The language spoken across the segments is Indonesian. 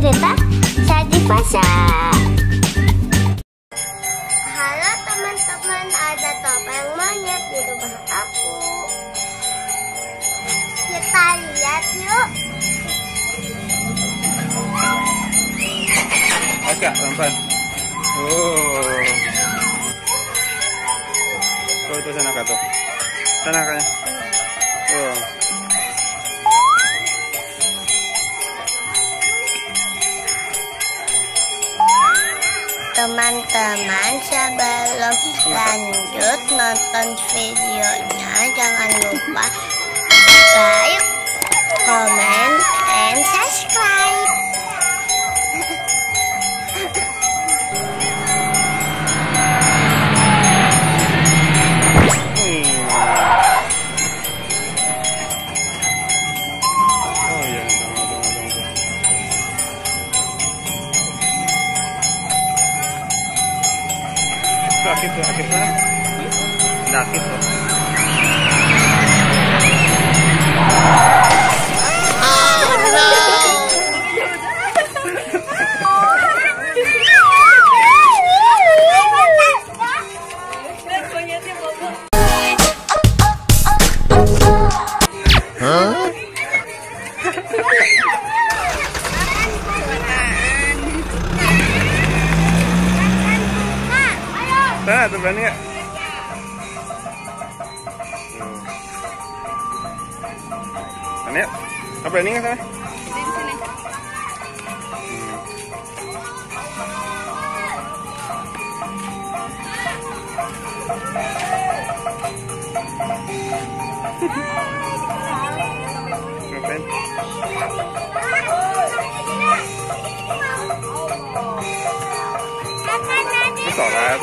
cerita Saji Pasha. Halo teman-teman, ada topeng monyet di rumah aku. Kita lihat yuk. Agak lambat. Oh. Tuh itu tanaka tuh. Tanakanya. Oh. Teman-teman, sebelum lanjut nonton videonya, jangan lupa like, comment, and subscribe. Sakit kan? Sakit loh. Oh no. Hah? Nah, tuh berani ya? Berani ya? Nah, berani nggak sana? Di sini. Ngapain? Ini sholat.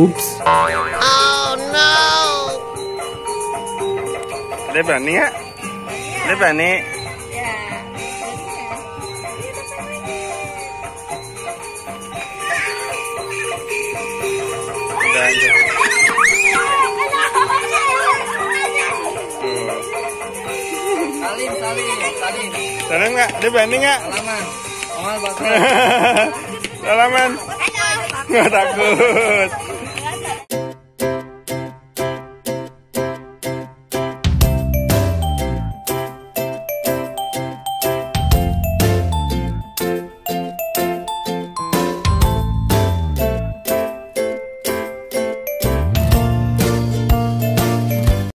Oops. Oh no. Dia berani ya? Dia berani. Ya. Salim. Salim enggak? Dia berani enggak? Salaman. Salaman. Salaman. Enggak takut.